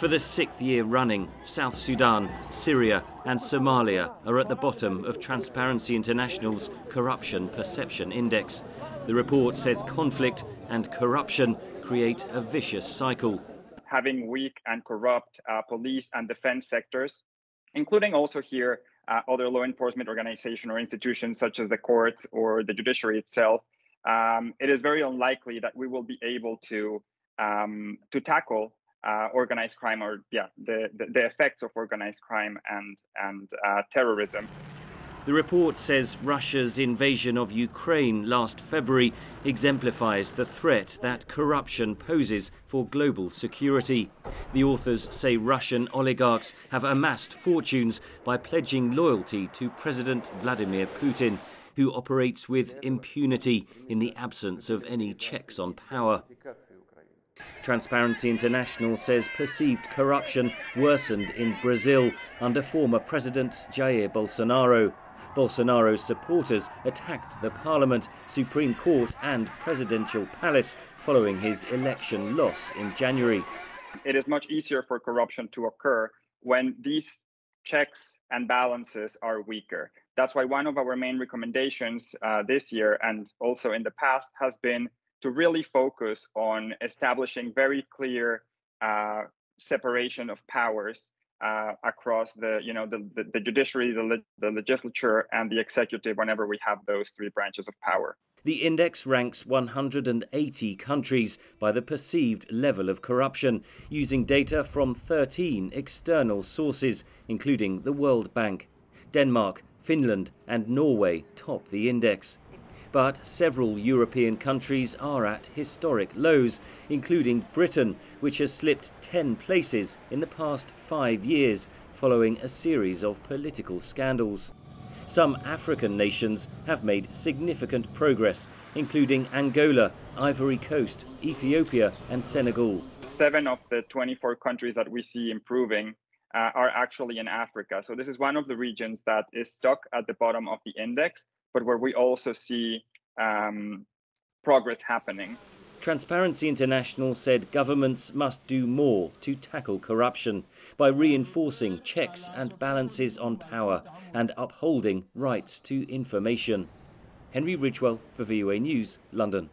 For the 6th year running, South Sudan, Syria and Somalia are at the bottom of Transparency International's Corruption Perception Index. The report says conflict and corruption create a vicious cycle. Having weak and corrupt police and defense sectors, including also here other law enforcement organizations or institutions such as the courts or the judiciary itself, it is very unlikely that we will be able to tackle organized crime, or the effects of organized crime and terrorism. The report says Russia's invasion of Ukraine last February exemplifies the threat that corruption poses for global security. The authors say Russian oligarchs have amassed fortunes by pledging loyalty to President Vladimir Putin, who operates with impunity in the absence of any checks on power. Transparency International says perceived corruption worsened in Brazil under former President Jair Bolsonaro. Bolsonaro's supporters attacked the parliament, Supreme Court and presidential palace following his election loss in January. It is much easier for corruption to occur when these checks and balances are weaker. That's why one of our main recommendations this year and also in the past has been to really focus on establishing very clear separation of powers across the judiciary, the legislature, and the executive whenever we have those three branches of power. The index ranks 180 countries by the perceived level of corruption, using data from 13 external sources, including the World Bank. Denmark, Finland, and Norway top the index. But several European countries are at historic lows, including Britain, which has slipped 10 places in the past 5 years following a series of political scandals. Some African nations have made significant progress, including Angola, Ivory Coast, Ethiopia and Senegal. 7 of the 24 countries that we see improving are actually in Africa. So this is one of the regions that is stuck at the bottom of the index, but where we also see progress happening. Transparency International said governments must do more to tackle corruption by reinforcing checks and balances on power and upholding rights to information. Henry Ridgwell for VOA News, London.